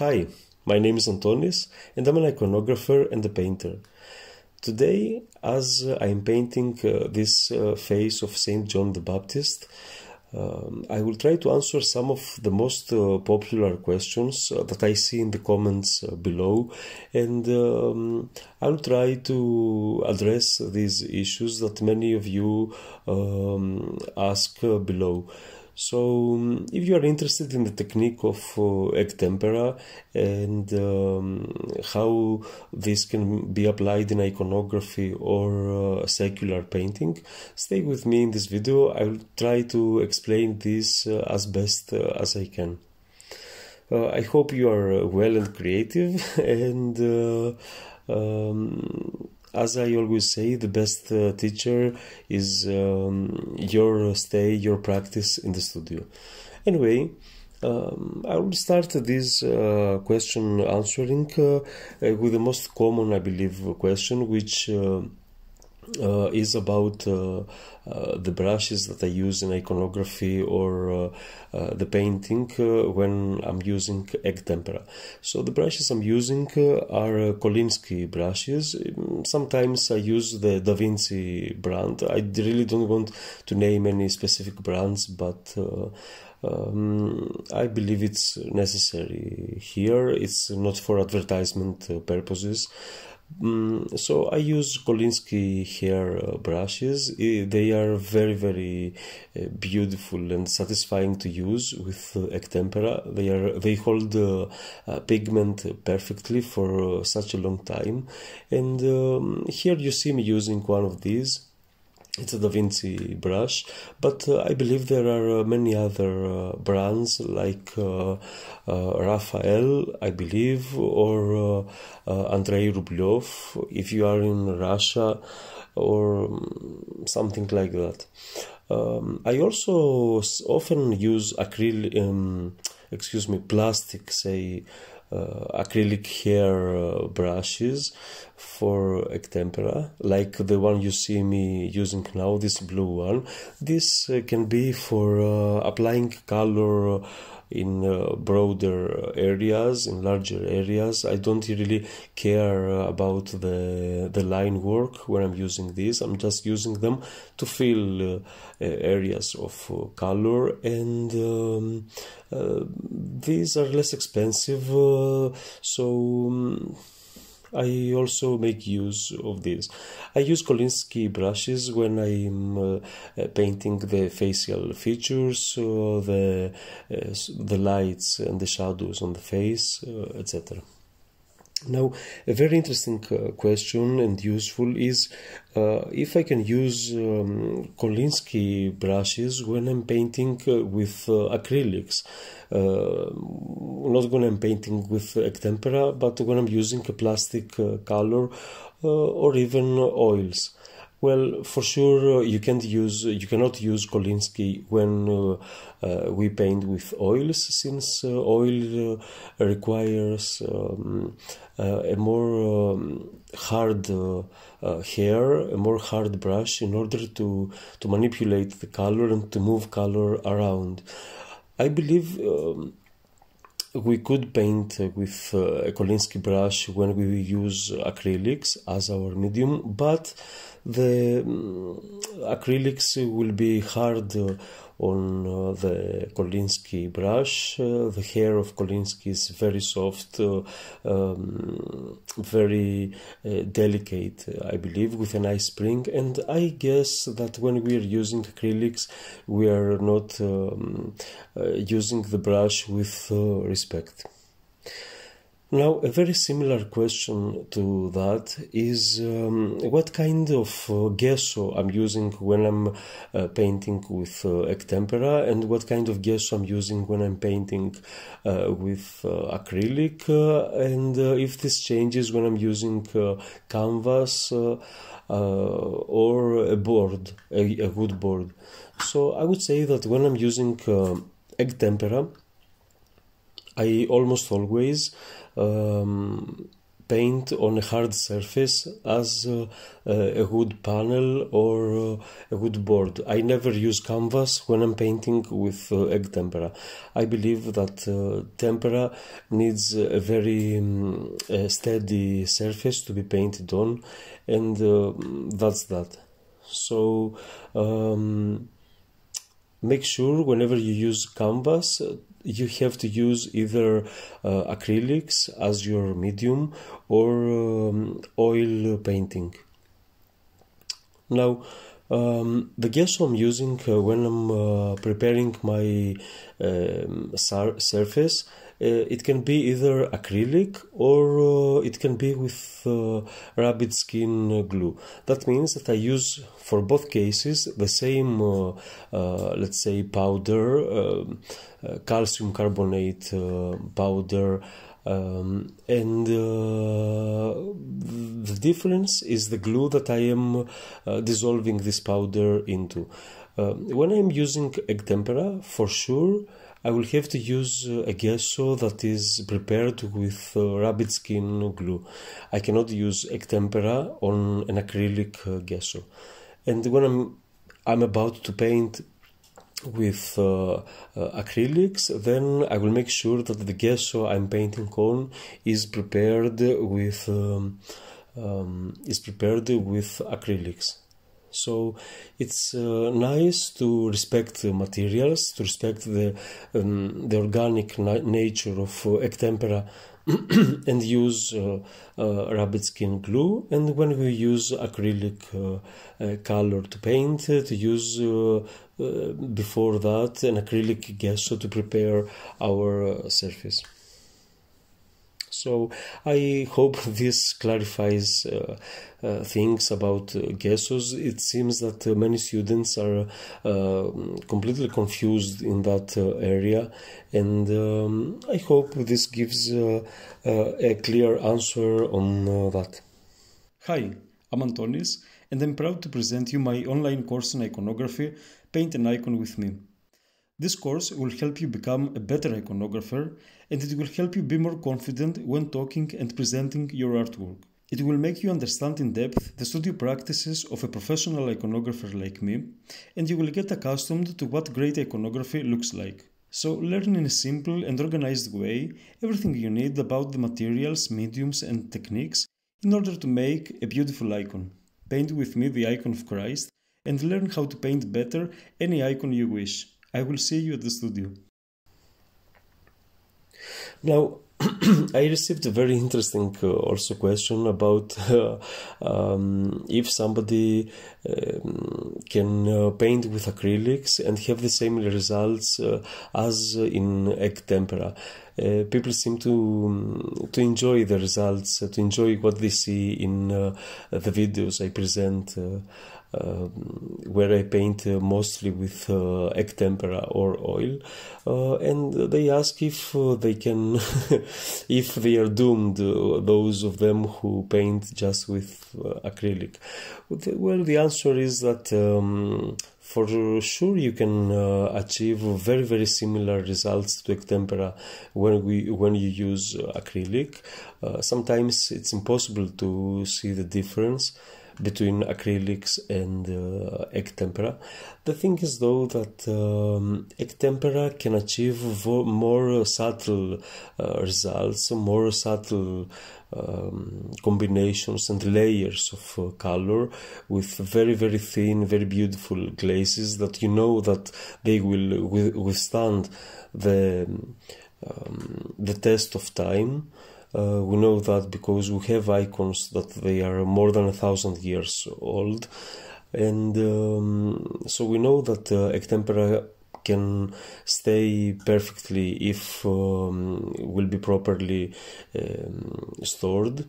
Hi, my name is Antonis and I'm an iconographer and a painter. Today, as I'm painting this face of Saint John the Baptist, I will try to answer some of the most popular questions that I see in the comments below, and I'll try to address these issues that many of you ask below. So, if you are interested in the technique of egg tempera and how this can be applied in iconography or secular painting, stay with me in this video. I will try to explain this as best as I can. I hope you are well and creative, and as I always say, the best teacher is your stay, your practice in the studio. Anyway, I will start this question answering with the most common, I believe, question, which is about the brushes that I use in iconography or the painting when I'm using egg tempera. So the brushes I'm using are Kolinsky brushes. Sometimes I use the Da Vinci brand. I really don't want to name any specific brands, but I believe it's necessary here. It's not for advertisement purposes. So I use Kolinsky hair brushes. They are very, very beautiful and satisfying to use with egg tempera. They hold pigment perfectly for such a long time. And here you see me using one of these. It's a Da Vinci brush, but I believe there are many other brands like Raphael, I believe, or Andrei Rublyov, if you are in Russia, or something like that. I also often use plastic, say, acrylic hair brushes for egg tempera, like the one you see me using now, this blue one. This can be for applying color in broader areas, in larger areas. I don't really care about the line work when I'm using this. I'm just using them to fill areas of color, and these are less expensive, so I also make use of this. I use Kolinsky brushes when I'm painting the facial features, the lights and the shadows on the face, etc. Now, a very interesting question and useful is if I can use Kolinsky brushes when I'm painting with acrylics. Not when I'm painting with egg tempera, but when I'm using a plastic color or even oils. Well, for sure, you cannot use Kolinsky when we paint with oils, since oil requires a more hard hair, a more hard brush, in order to manipulate the color and to move color around. I believe we could paint with a Kolinsky brush when we use acrylics as our medium, but the acrylics will be hard on the Kolinsky brush. The hair of Kolinsky is very soft, very delicate, I believe, with a nice spring. And I guess that when we are using acrylics, we are not using the brush with respect. Now, a very similar question to that is what kind of gesso I'm using when I'm painting with egg tempera, and what kind of gesso I'm using when I'm painting with acrylic, and if this changes when I'm using canvas or a board, a wood board. So I would say that when I'm using egg tempera, I almost always paint on a hard surface as a wood panel or a wood board. I never use canvas when I'm painting with egg tempera. I believe that tempera needs a very steady surface to be painted on, and that's that. So make sure whenever you use canvas, you have to use either acrylics as your medium or oil painting. Now, the gesso I'm using when I'm preparing my surface, it can be either acrylic or it can be with rabbit skin glue. That means that I use for both cases the same, let's say, powder, calcium carbonate powder, and the difference is the glue that I am dissolving this powder into. When I'm using egg tempera, for sure I will have to use a gesso that is prepared with rabbit skin glue. I cannot use egg tempera on an acrylic gesso. And when I'm about to paint with acrylics, then I will make sure that the gesso I'm painting on is prepared with acrylics. So it's nice to respect the materials, to respect the organic nature of egg tempera, and use rabbit skin glue. And when we use acrylic color to paint, to use before that an acrylic gesso to prepare our surface. So I hope this clarifies things about gessos. It seems that many students are completely confused in that area, and I hope this gives a clear answer on that. Hi, I'm Antonis, and I'm proud to present you my online course on iconography, Paint an Icon with Me. This course will help you become a better iconographer, and it will help you be more confident when talking and presenting your artwork. It will make you understand in depth the studio practices of a professional iconographer like me, and you will get accustomed to what great iconography looks like. So learn in a simple and organized way everything you need about the materials, mediums and techniques in order to make a beautiful icon. Paint with me the icon of Christ and learn how to paint better any icon you wish. I will see you at the studio. Now, I received a very interesting also question about if somebody can paint with acrylics and have the same results as in egg tempera. People seem to enjoy the results, to enjoy what they see in the videos I present, where I paint mostly with egg tempera or oil, and they ask if they can, if they are doomed, those of them who paint just with acrylic. Well, the answer is that for sure you can achieve very, very similar results to egg tempera when you use acrylic. Sometimes it's impossible to see the difference between acrylics and egg tempera. The thing is, though, that egg tempera can achieve more subtle results, more subtle combinations and layers of color with very, very thin, very beautiful glazes that you know that they will withstand the test of time. We know that because we have icons that they are more than 1,000 years old, and so we know that egg tempera can stay perfectly if will be properly stored.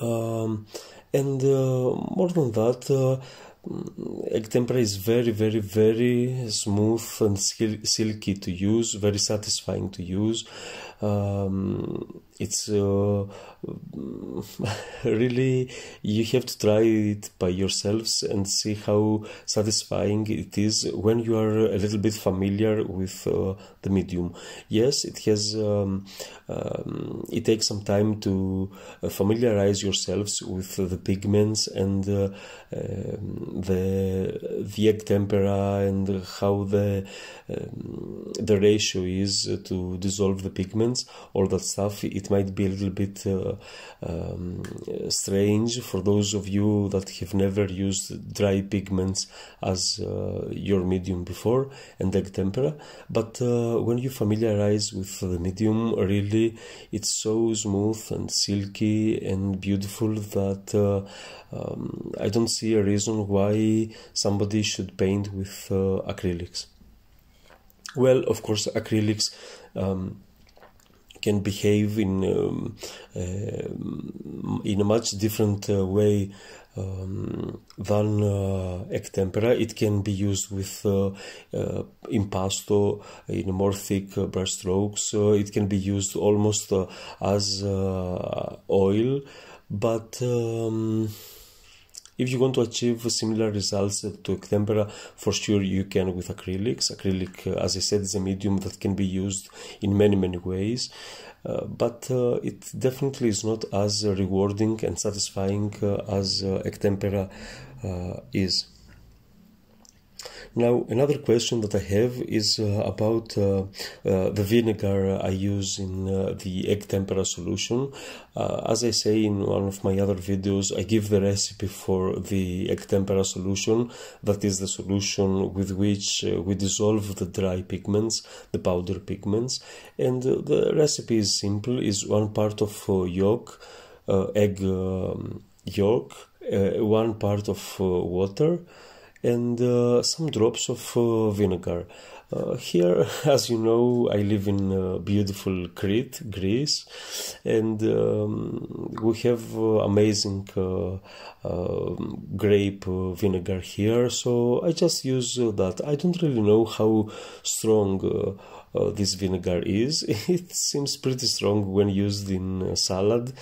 And more than that, egg tempera is very, very, very smooth and silky to use, very satisfying to use. It's really, you have to try it by yourselves and see how satisfying it is when you are a little bit familiar with the medium. Yes, it has it takes some time to familiarize yourselves with the pigments and the egg tempera and how the ratio is to dissolve the pigments or that stuff. It might be a little bit strange for those of you that have never used dry pigments as your medium before and egg tempera, but when you familiarize with the medium, really it's so smooth and silky and beautiful that I don't see a reason why somebody should paint with acrylics. Well, of course, acrylics can behave in a much different way than egg tempera. It can be used with impasto in more thick brush strokes. It can be used almost as oil, but if you want to achieve similar results to egg tempera, for sure you can with acrylics. Acrylic, as I said, is a medium that can be used in many ways, but it definitely is not as rewarding and satisfying as egg tempera is. Now, another question that I have is about the vinegar I use in the egg tempera solution. As I say in one of my other videos, I give the recipe for the egg tempera solution. That is the solution with which we dissolve the dry pigments, the powder pigments. And the recipe is simple, is 1 part of yolk, egg yolk, 1 part of water, and some drops of vinegar. Here, as you know, I live in beautiful Crete, Greece, and we have amazing grape vinegar here, so I just use that. I don't really know how strong this vinegar is. It seems pretty strong when used in salad,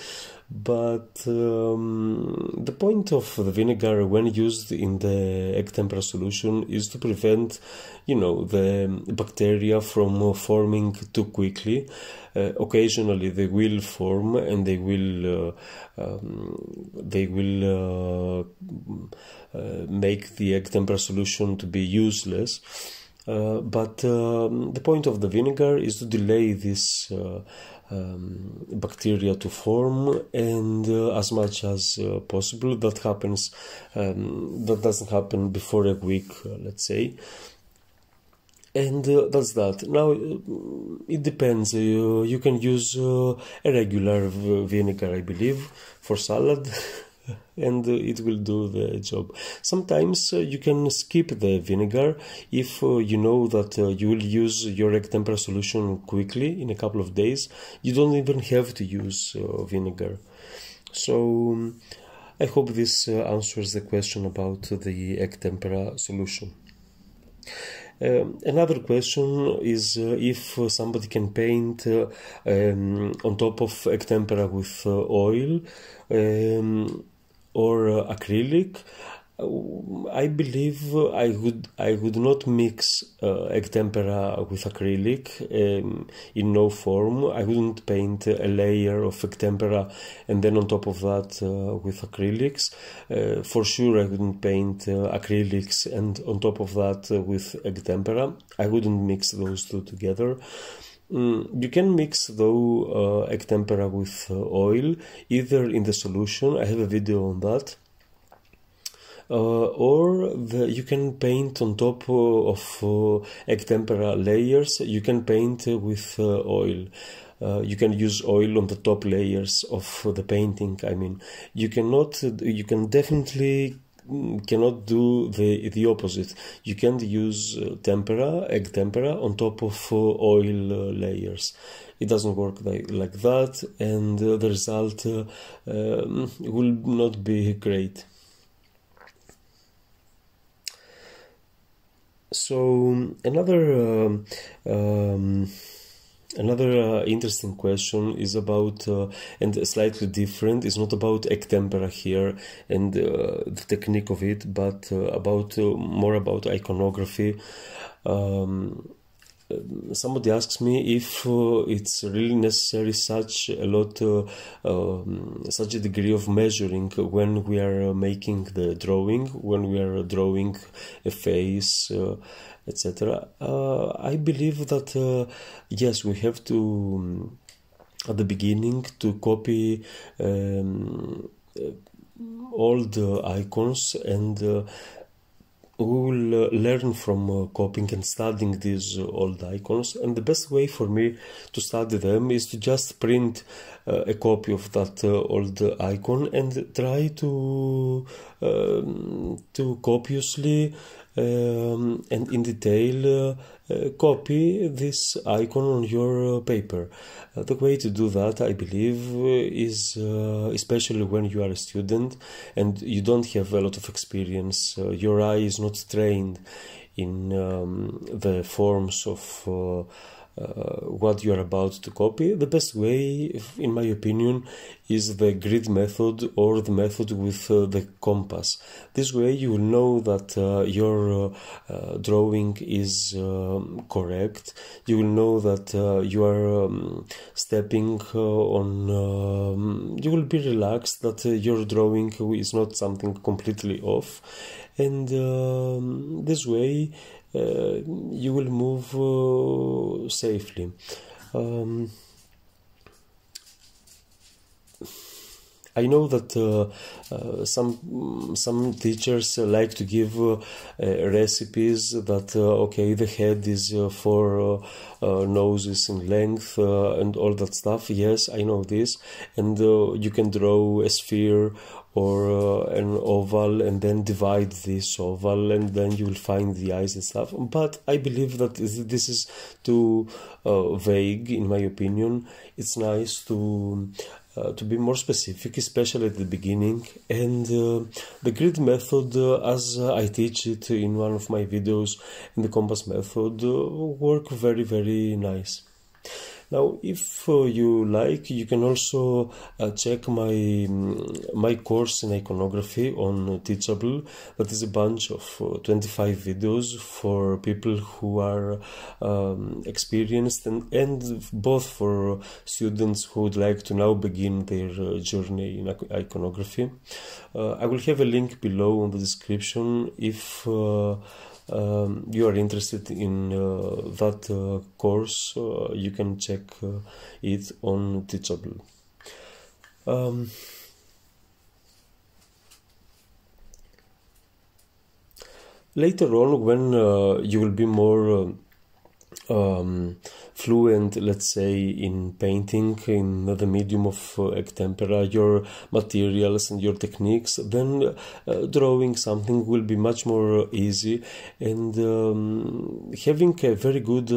but the point of the vinegar when used in the egg tempera solution is to prevent, you know, the bacteria from forming too quickly. Occasionally they will form and they will make the egg tempera solution to be useless. But the point of the vinegar is to delay this bacteria to form, and as much as possible. That happens, that doesn't happen before a week, let's say. And that's that. Now, it depends. You can use a regular vinegar, I believe, for salad. And it will do the job. Sometimes you can skip the vinegar if you know that you will use your egg tempera solution quickly in a couple of days. You don't even have to use vinegar. So I hope this answers the question about the egg tempera solution. Another question is if somebody can paint on top of egg tempera with oil or acrylic. I believe I would not mix egg tempera with acrylic in no form. I wouldn't paint a layer of egg tempera and then on top of that with acrylics. For sure I wouldn't paint acrylics and on top of that with egg tempera. I wouldn't mix those two together. You can mix, though, egg tempera with oil, either in the solution, I have a video on that, or you can paint on top of egg tempera layers. You can paint with oil. You can use oil on the top layers of the painting. I mean, you definitely cannot do the opposite. You can't use tempera, egg tempera on top of oil layers. It doesn't work like that, and the result will not be great. So another Another interesting question is about, and slightly different, is not about egg tempera here and the technique of it, but about more about iconography. Somebody asks me if it's really necessary such a lot, such a degree of measuring when we are making the drawing, when we are drawing a face, etc. I believe that yes, we have to at the beginning to copy all the icons, and we will learn from copying and studying these old icons, and the best way for me to study them is to just print a copy of that old icon and try to copiously and in detail copy this icon on your paper. The way to do that, I believe, is especially when you are a student and you don't have a lot of experience, your eye is not trained in the forms of what you are about to copy. The best way, in my opinion, is the grid method or the method with the compass. This way you will know that your drawing is correct. You will know that you are stepping on... you will be relaxed that your drawing is not something completely off, and this way you will move safely. I know that some teachers like to give recipes that okay, the head is 4 noses in length and all that stuff. Yes, I know this, and you can draw a sphere or an oval and then divide this oval and then you will find the eyes and stuff, but I believe that this is too vague, in my opinion. It's nice to be more specific, especially at the beginning, and the grid method, as I teach it in one of my videos, and the compass method work very, very nice. Now, if you like, you can also check my course in iconography on Teachable. That is a bunch of 25 videos for people who are experienced, and both for students who would like to now begin their journey in iconography. I will have a link below in the description if you are interested in that course. You can check it on Teachable. Later on, when you will be more fluent, let's say, in painting, in the medium of egg tempera, your materials and your techniques, then drawing something will be much more easy, and having a very good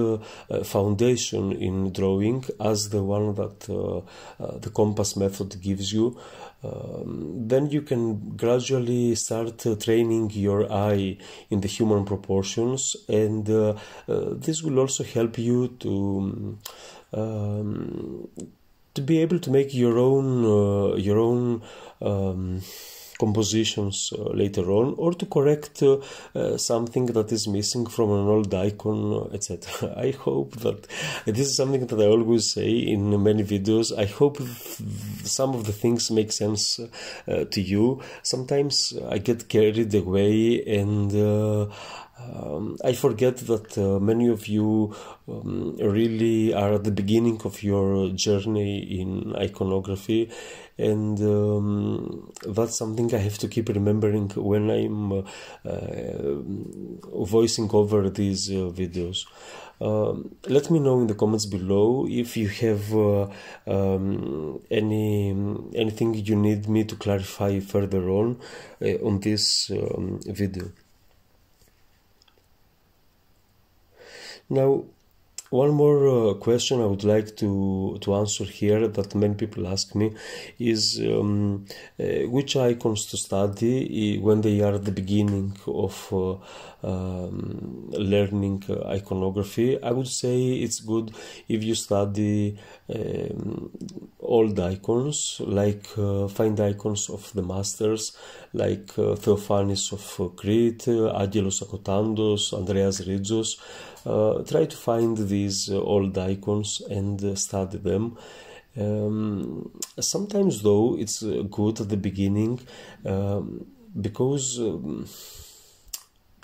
foundation in drawing, as the one that the compass method gives you, then you can gradually start training your eye in the human proportions, and this will also help you to be able to make your own compositions later on, or to correct something that is missing from an old icon, etc. I hope that this is something that I always say in many videos. I hope some of the things make sense to you. Sometimes I get carried away, and I forget that many of you really are at the beginning of your journey in iconography, and that's something I have to keep remembering when I'm voicing over these videos. Let me know in the comments below if you have anything you need me to clarify further on this video. Now, One more question I would like to answer here that many people ask me is which icons to study when they are at the beginning of learning iconography. I would say it's good if you study old icons, like find icons of the masters, like Theophanis of Crete, Agelos Akotandos, Andreas Rizos. Try to find these old icons and study them. Sometimes, though, it's good at the beginning because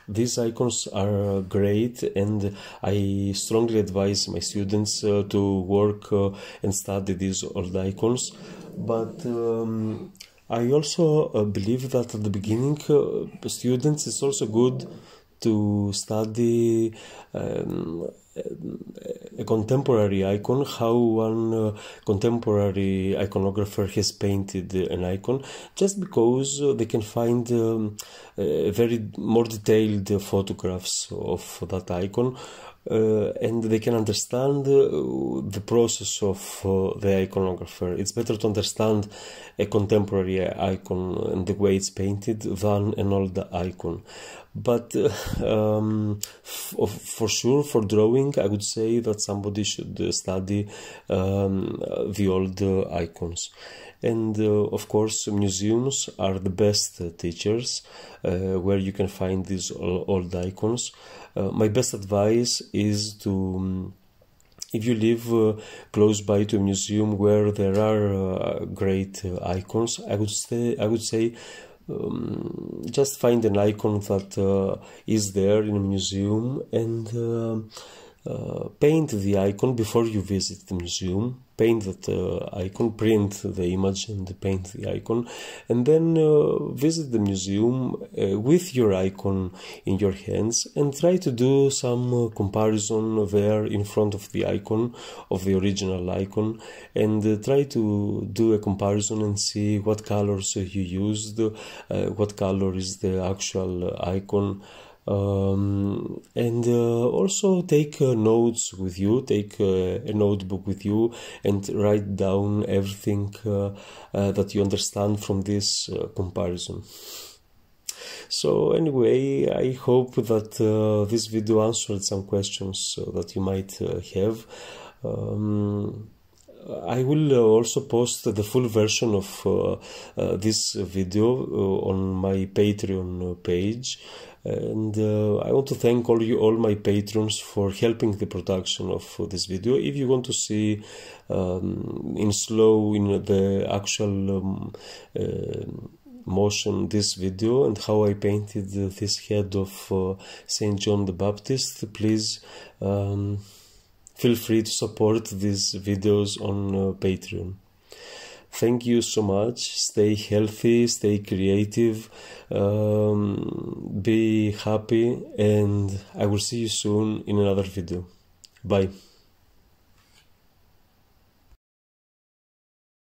these icons are great, and I strongly advise my students to work and study these old icons. But I also believe that at the beginning, students, it's also good to study a contemporary icon, how one contemporary iconographer has painted an icon, just because they can find more detailed photographs of that icon, and they can understand the process of the iconographer. It's better to understand a contemporary icon and the way it's painted than an old icon. But for sure, for drawing, I would say that somebody should study the old icons. And of course, museums are the best teachers where you can find these old icons. My best advice is to, if you live close by to a museum where there are great icons, I would say just find an icon that is there in a museum and paint the icon before you visit the museum. Paint that icon, print the image and paint the icon, and then visit the museum with your icon in your hands and try to do some comparison there in front of the icon, of the original icon, and try to do a comparison and see what colors you used, what color is the actual icon. And also take notes with you, take a notebook with you and write down everything that you understand from this comparison. So anyway, I hope that this video answered some questions that you might have. I will also post the full version of this video on my Patreon page. And I want to thank all my patrons for helping the production of this video. If you want to see in the actual motion this video and how I painted this head of Saint John the Baptist, please feel free to support these videos on Patreon. Thank you so much. Stay healthy, stay creative, be happy, and I will see you soon in another video. Bye.